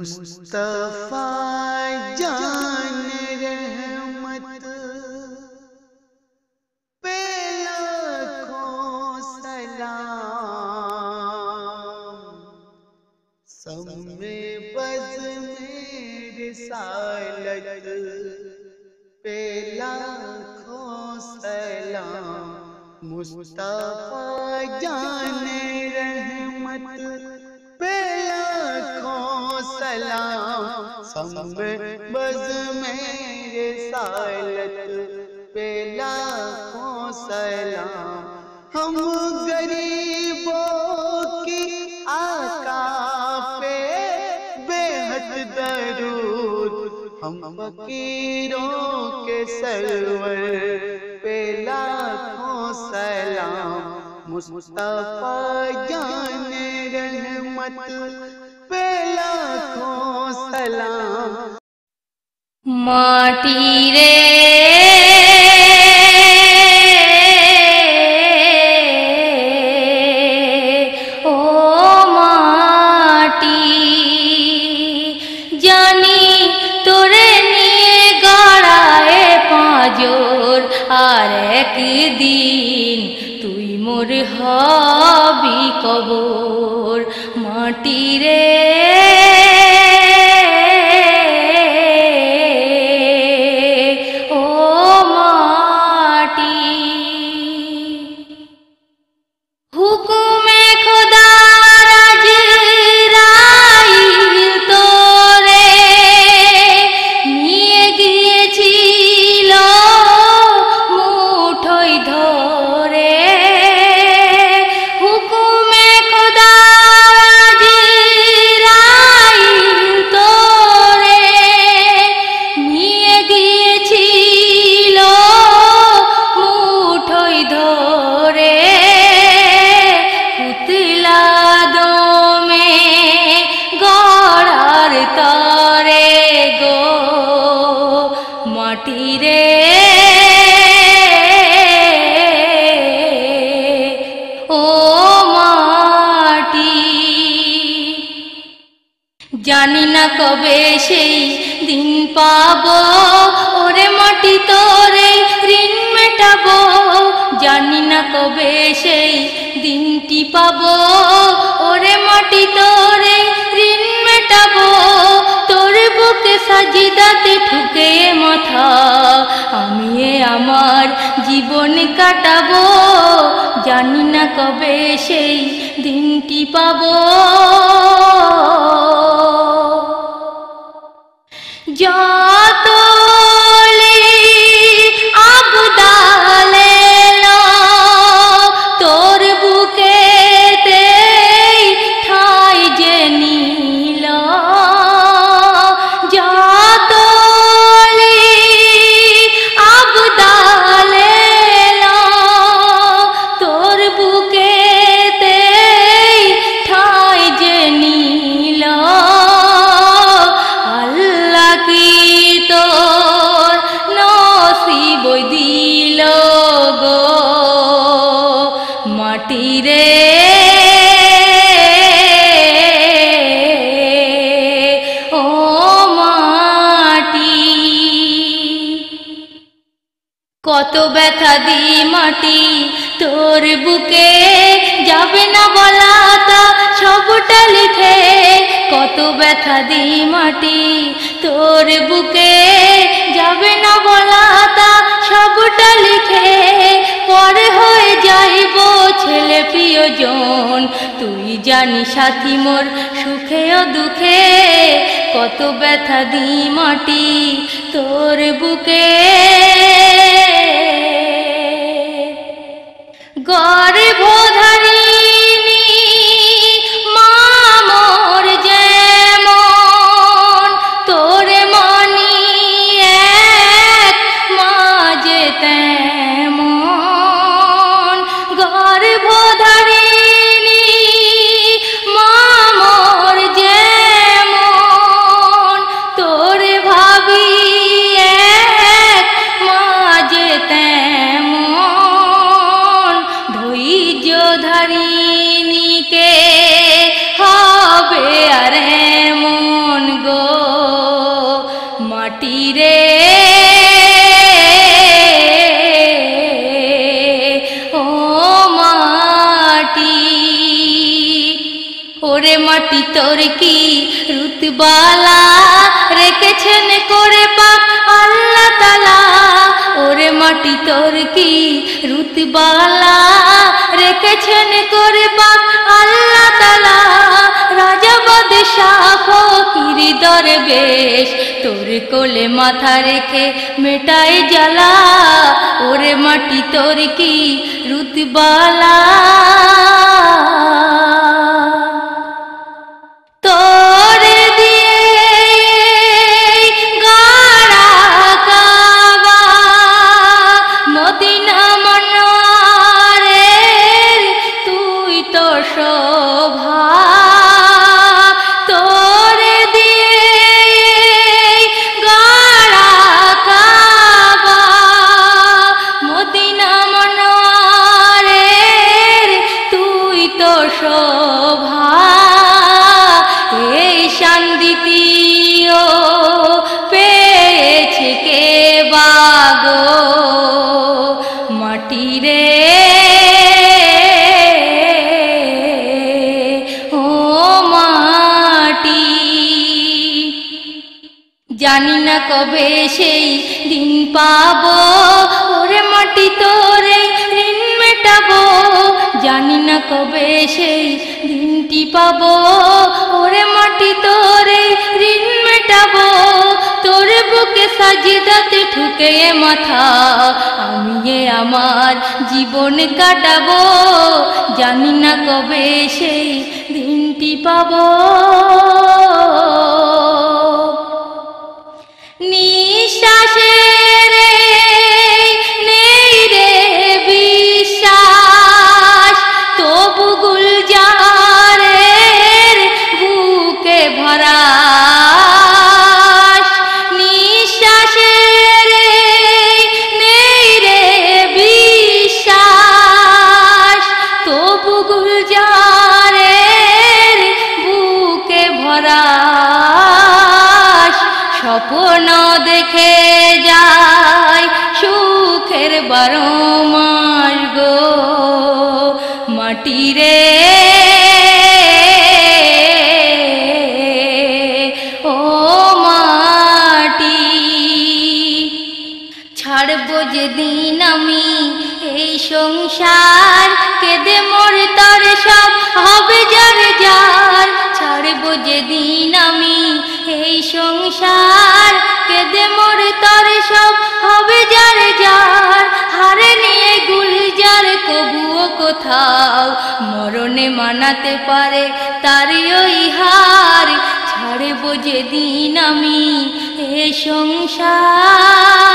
मुस्तफा जान रहमत पे लाखों सलाम, सम में बज में रिसालत पे लाखों सलाम। मुस्तफा जान रहमत सलाम, सम बज मेरे सालत पे लाखों सलाम। हम गरीबों की आका पे बेहद दरूद, हम फकीरों के सरवर पे लाखों सलाम। मुस्तफा जान रहमत पे लाखों सलाम। माटी रे ओ माटी जानी, तोरे निये गड़ाए पाँजोर आरेक दिन तुई मोर हबी कबोर। माटी रे माटी रे ओ माटी जानी, ना कबे सेई दिन पाबो ओरे माटी तोरे ऋण मेटाबो। जानी ना कबे सेई दिनटी पाबो ओरे माटी तोरे ऋण मेटाबो। साजिदाते ठुके माथा आमिए आमार जीवन काटाबो। जानी ना कबे सेई दिनटी पाबो, माटी रे ओ माटी। कत व्यथा दी माटी तोर बुके जाबे ना बोला ता सबटा लिखे। कत व्यथा दी माटी तोर बुके जाबे ना बोला ता सबटा लिखे। पर होए जाइबो छेले प्रियजन तुई जानी साथी मोर सुखे ओ दुखे। कत व्यथा दी माटी तोर बुके तोर की रुतबाला रेखेछेन करे पाक आल्ला ताला ओरे माटी तोर की रुतबाला रेखेछेन करे पाक आल्ला ताला राजा बादशाह फकीर दरवेश तोर कोले माथा रेखे मेटाए जला ओरे माटी तोर की रुतबाला जानी ना कबे सेई दिन पाबो ओरे माटी तोरे ऋण मेटाबो जानी ना कबे सेई दिनटी पाबो ओरे माटी तोरे ऋण मेटाबो तोर बुके साजिदाते ठुके माथा आमी ए आमार जीवन काटाबो जानी ना कबे सेई दिनटी पाबो স্বপ্ন দেখে যায় সুখের বারো মাস গো মাটি রে ও মাটি ছাড়বো যেদিন আমি এই সংসার কেঁদে মরে তার সব হবে যার যার ছাড়বো যেদিন আমি এই সংসার কেঁদে মরে তার সব হবে যার যার হারে নিয়ে গুলজার কবুও কোথাও মরণে মানাতে পারে তারই ওই হার ছাড়বো যেদিন আমি এই সংসার।